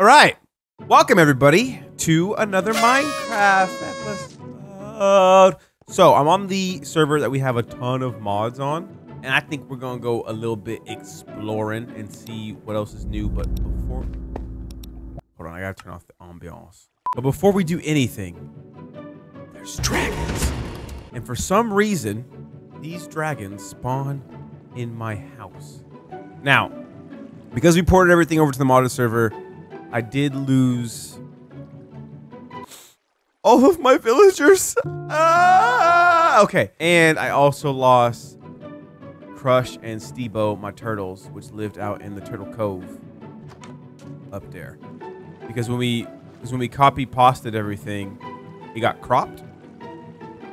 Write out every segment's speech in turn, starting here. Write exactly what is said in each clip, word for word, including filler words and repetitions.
All right, welcome everybody to another Minecraft episode. So I'm on the server that we have a ton of mods on, and I think we're gonna go a little bit exploring and see what else is new. But before, hold on, I gotta turn off the ambiance. But before we do anything, there's dragons, and for some reason, these dragons spawn in my house. Now, because we ported everything over to the modded server, I did lose all of my villagers. Ah, okay. And I also lost Crush and Steebo, my turtles, which lived out in the Turtle Cove up there. Because when we, because when we copy-pasted everything, it got cropped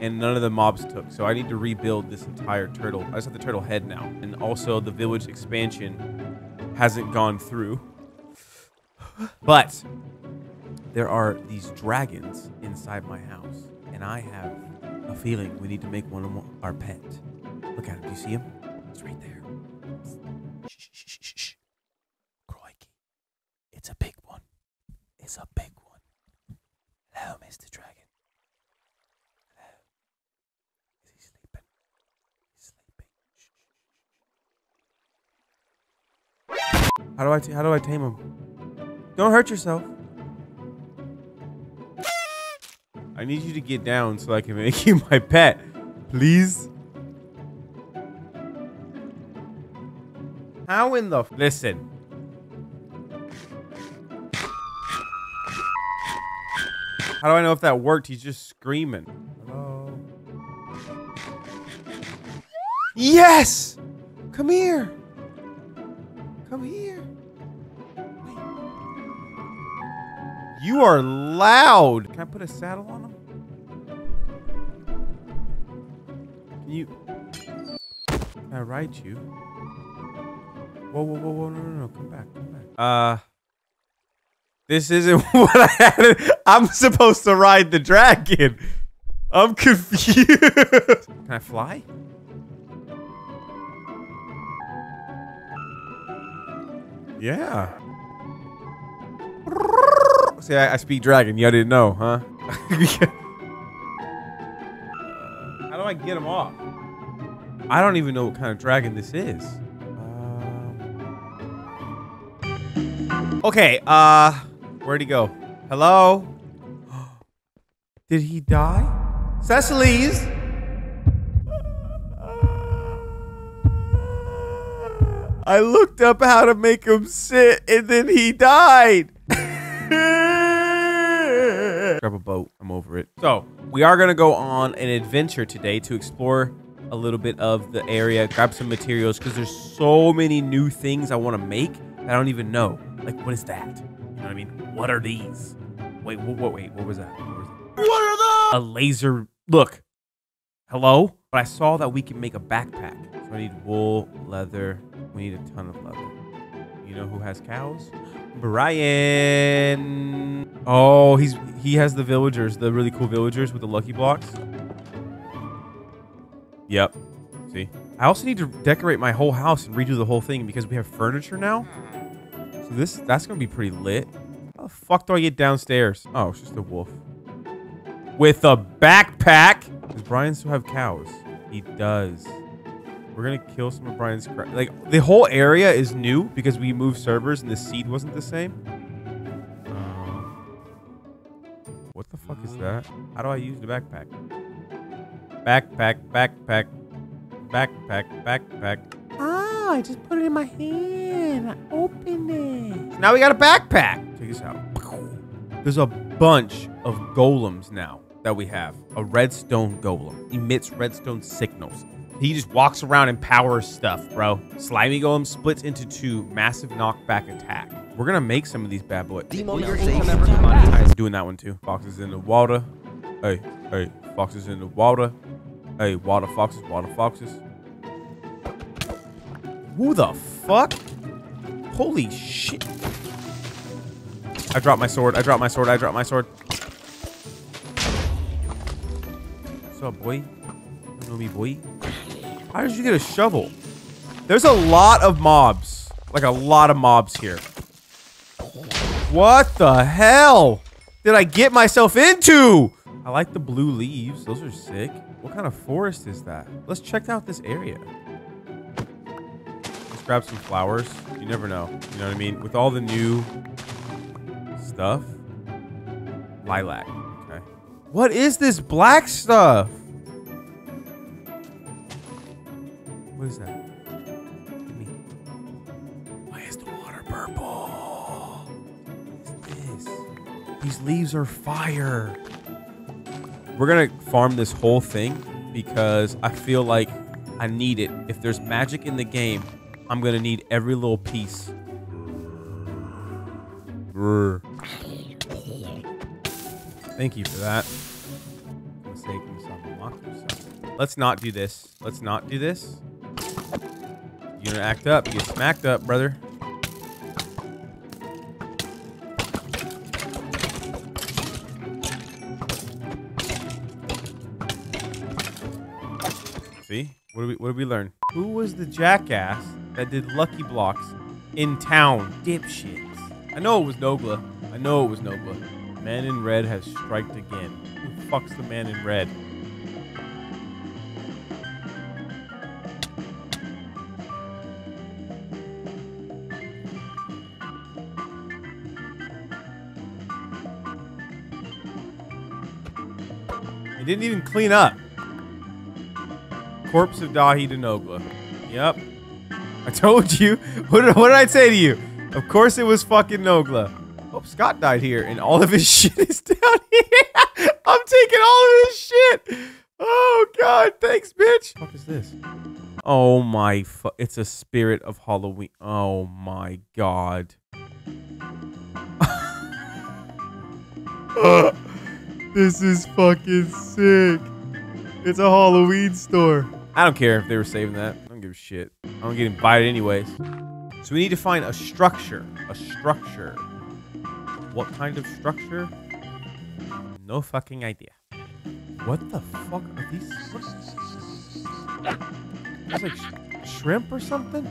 and none of the mobs took. So I need to rebuild this entire turtle. I just have the turtle head now. And also the village expansion hasn't gone through. But there are these dragons inside my house, and I have a feeling we need to make one of them our pet. Look at him. Do you see him? It's right there. Shh, shh, shh, shh. Crikey. It's a big one. It's a big one. Hello, Mister Dragon. Hello. Is he sleeping? He's sleeping. Shh, shh, shh, shh. How do I t- how do I tame him? Don't hurt yourself. I need you to get down so I can make you my pet, please. How in the f- Listen. How do I know if that worked? He's just screaming. Hello. Yes! Come here. Come here. You are loud. Can I put a saddle on him? Can you... Can I ride you? Whoa, whoa, whoa, whoa, no, no, no. Come back, come back. Uh... This isn't what I had. I'm supposed to ride the dragon. I'm confused. Can I fly? Yeah. See, I, I speak dragon. Y'all didn't know, huh? How do I get him off? I don't even know what kind of dragon this is. Um... Okay, uh... where'd he go? Hello? Did he die? Cecily's! I looked up how to make him sit, and then he died! Grab a boat. I'm over it. So we are going to go on an adventure today to explore a little bit of the area, grab some materials, because there's so many new things I want to make that I don't even know. Like, what is that? You know what I mean? What are these? Wait, what, what, wait, what was that? What was that? What are those? A laser. Look. Hello? But I saw that we can make a backpack. So I need wool, leather. We need a ton of leather. You know who has cows? Brian. Oh, he's he has the villagers, the really cool villagers with the lucky blocks. Yep. See? I also need to decorate my whole house and redo the whole thing because we have furniture now. So this that's gonna be pretty lit. How the fuck do I get downstairs? Oh, it's just a wolf. With a backpack! Does Brian still have cows? He does. We're going to kill some of Brian's crap. Like, the whole area is new because we moved servers and the seed wasn't the same. Uh, what the fuck is that? How do I use the backpack? Backpack, backpack, backpack, backpack. Oh, I just put it in my hand. I opened it. Now we got a backpack. Check this out. There's a bunch of golems now that we have. A redstone golem emits redstone signals. He just walks around and powers stuff, bro. Slimy Golem splits into two, massive knockback attack. We're gonna make some of these bad boys. Demonetized. Doing that one too. Foxes in the water. Hey, hey, foxes in the water. Hey, water foxes, water foxes. Who the fuck? Holy shit. I dropped my sword, I dropped my sword, I dropped my sword. What's up, boy? You know me, boy? How did you get a shovel? There's a lot of mobs. Like, a lot of mobs here. What the hell did I get myself into? I like the blue leaves. Those are sick. What kind of forest is that? Let's check out this area. Let's grab some flowers. You never know. You know what I mean? With all the new stuff. Lilac. Okay. What is this black stuff? What is that? Give me. Why is the water purple? What is this? These leaves are fire. We're gonna farm this whole thing because I feel like I need it. If there's magic in the game, I'm gonna need every little piece. Brr. Thank you for that. Let's not do this. Let's not do this. You're gonna act up. You get smacked up, brother. See? What did we what did we learn? Who was the jackass that did Lucky Blocks in town? Dipshits. I know it was Nogla. I know it was Nogla. Man in red has striked again. Who fucks the man in red? Didn't even clean up. Corpse of Dahi to Nogla. Yep. I told you. What did, what did I say to you? Of course it was fucking Nogla. Oh, Scott died here and all of his shit is down here. I'm taking all of his shit. Oh, God. Thanks, bitch. What is this? Oh, my. Fu it's a spirit of Halloween. Oh, my God. uh. This is fucking sick. It's a Halloween store. I don't care if they were saving that. I don't give a shit. I don't get invited anyways. So we need to find a structure. A structure. What kind of structure? No fucking idea. What the fuck are these? It's like sh shrimp or something?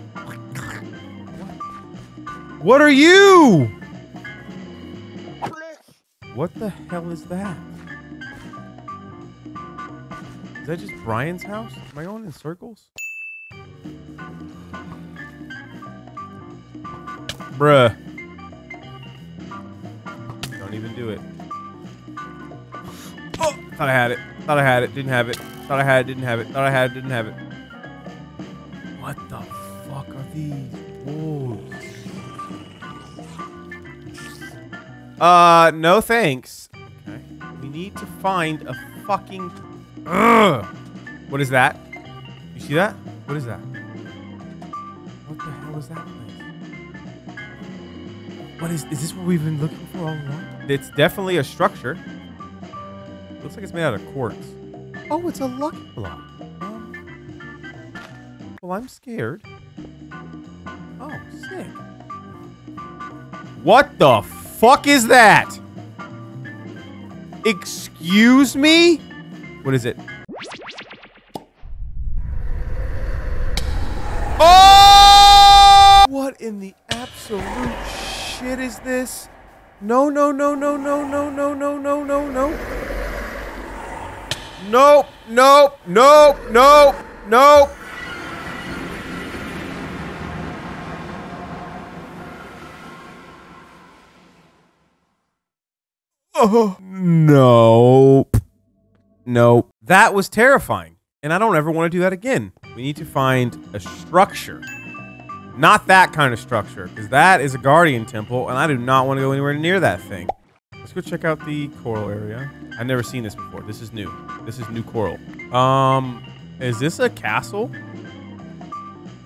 What are you? What the hell is that? Is that just Brian's house? Am I going in circles? Bruh. Don't even do it. Oh! Thought I had it. Thought I had it. Didn't have it. Thought I had it. Didn't have it. Thought I had it. Didn't have it. What the fuck are these balls? Uh, no thanks. Okay. We need to find a fucking... Ugh. What is that? You see that? What is that? What the hell is that place? What is... Is this what we've been looking for all along? It's definitely a structure. Looks like it's made out of quartz. Oh, it's a lucky block. Um, well, I'm scared. Oh, sick. What the fuck? Fuck is that? Excuse me? What is it? Oh! What in the absolute shit is this? No, no, no, no, no, no, no, no, no, no, no. Nope, nope, nope, nope, nope. Oh, nope. Nope. That was terrifying. And I don't ever want to do that again. We need to find a structure. Not that kind of structure, because that is a guardian temple, and I do not want to go anywhere near that thing. Let's go check out the coral area. I've never seen this before. This is new. This is new coral. Um, is this a castle?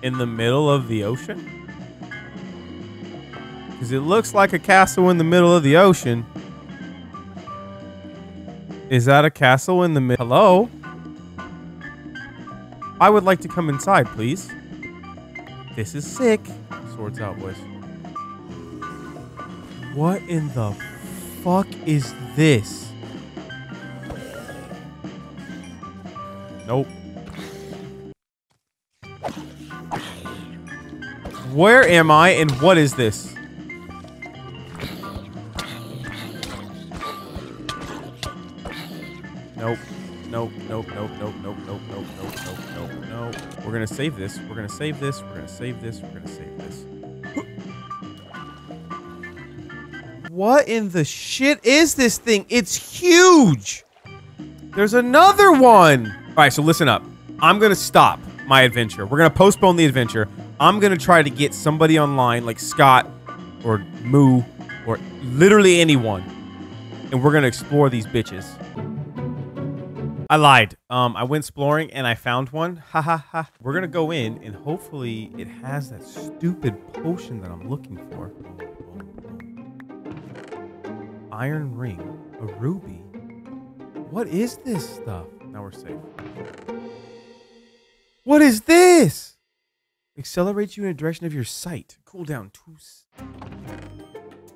In the middle of the ocean? Because it looks like a castle in the middle of the ocean. Is that a castle in the middle? Hello? I would like to come inside, please. This is sick. Swords out, boys. What in the fuck is this? Nope. Where am I and what is this? Nope. Nope. Nope. Nope. Nope. Nope. Nope. Nope. Nope. Nope. Nope. Nope. We're gonna save this. We're gonna save this. We're gonna save this. We're gonna save this. What in the shit is this thing? It's huge. There's another one. All right, so listen up. I'm gonna stop my adventure. We're gonna postpone the adventure. I'm gonna try to get somebody online like Scott or Moo or literally anyone, and we're gonna explore these bitches. I lied. Um, I went exploring and I found one. Ha ha ha. We're gonna go in and hopefully it has that stupid potion that I'm looking for. Iron ring, a ruby. What is this stuff? Now we're safe. What is this? Accelerates you in the direction of your sight. Cool down two.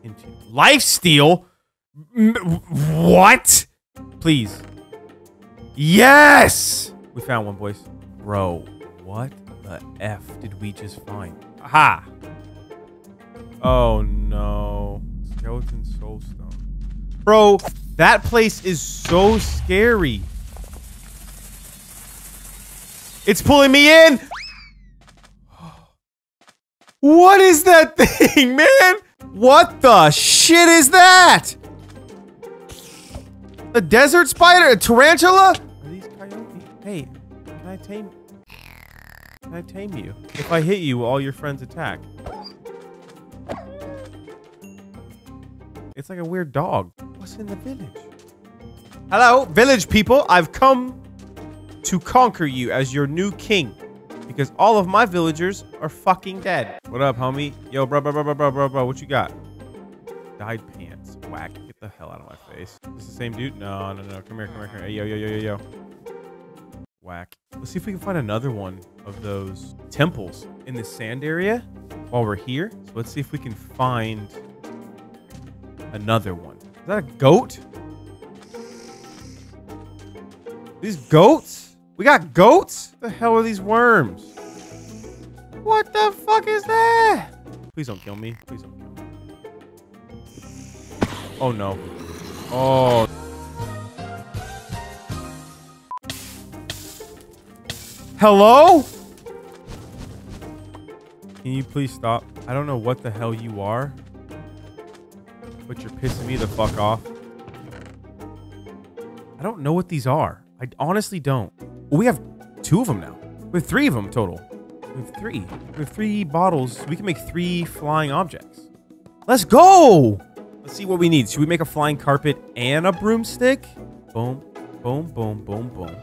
Into life steal. What? Please. Yes. We found one, boys. Bro, what the f did we just find? Aha. Oh no. Skeleton soulstone. Bro, that place is so scary. It's pulling me in. What is that thing, man? What the shit is that? A desert spider? A tarantula? Are these coyotes? Hey, can I tame? Can I tame you? If I hit you, all your friends attack. It's like a weird dog. What's in the village? Hello, village people. I've come to conquer you as your new king because all of my villagers are fucking dead. What up, homie? Yo, bro, bro, bro, bro, bro, bro, what you got? Dyed pants. Whack. Get the hell out of my face. Is this the same dude? No, no, no. Come here, come here, come here. Hey, yo, yo, yo, yo, yo. Whack. Let's see if we can find another one of those temples in the sand area while we're here. So let's see if we can find another one. Is that a goat? These goats? We got goats? What the hell are these worms? What the fuck is that? Please don't kill me. Please don't kill me. Oh no. Oh. Hello? Can you please stop? I don't know what the hell you are, but you're pissing me the fuck off. I don't know what these are. I honestly don't. We have two of them now. We have three of them total. We have three. We have three bottles. We can make three flying objects. Let's go. Let's see what we need. Should we make a flying carpet and a broomstick? Boom, boom, boom, boom, boom.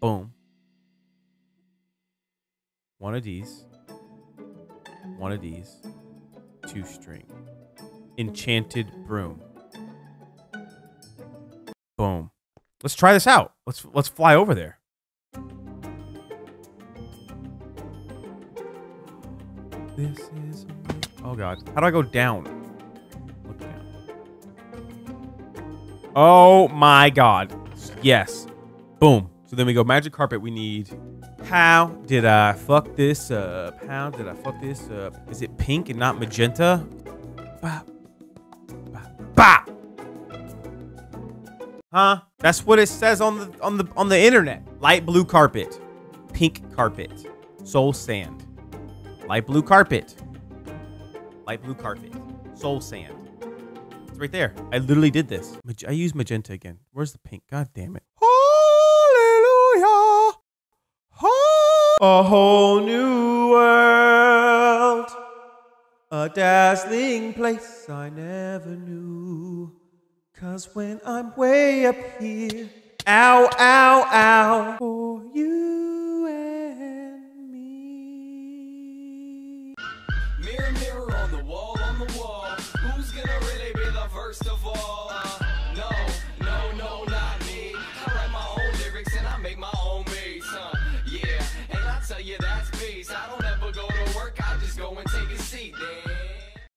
Boom. One of these. One of these. Two string. Enchanted broom. Boom. Let's try this out. Let's let's fly over there. This is. Oh god. How do I go down? Look down. Oh my god. Yes. Boom. So then we go magic carpet. We need. How did I fuck this up? How did I fuck this up? Is it pink and not magenta? Bop. Bop. Huh? That's what it says on the on the on the internet. Light blue carpet, pink carpet, soul sand. Light blue carpet, light blue carpet, soul sand. It's right there. I literally did this. Mag I use magenta again. Where's the pink? God damn it! Hallelujah! Hall a whole new world, a dazzling place I never knew. 'Cause when I'm way up here, ow, ow, ow.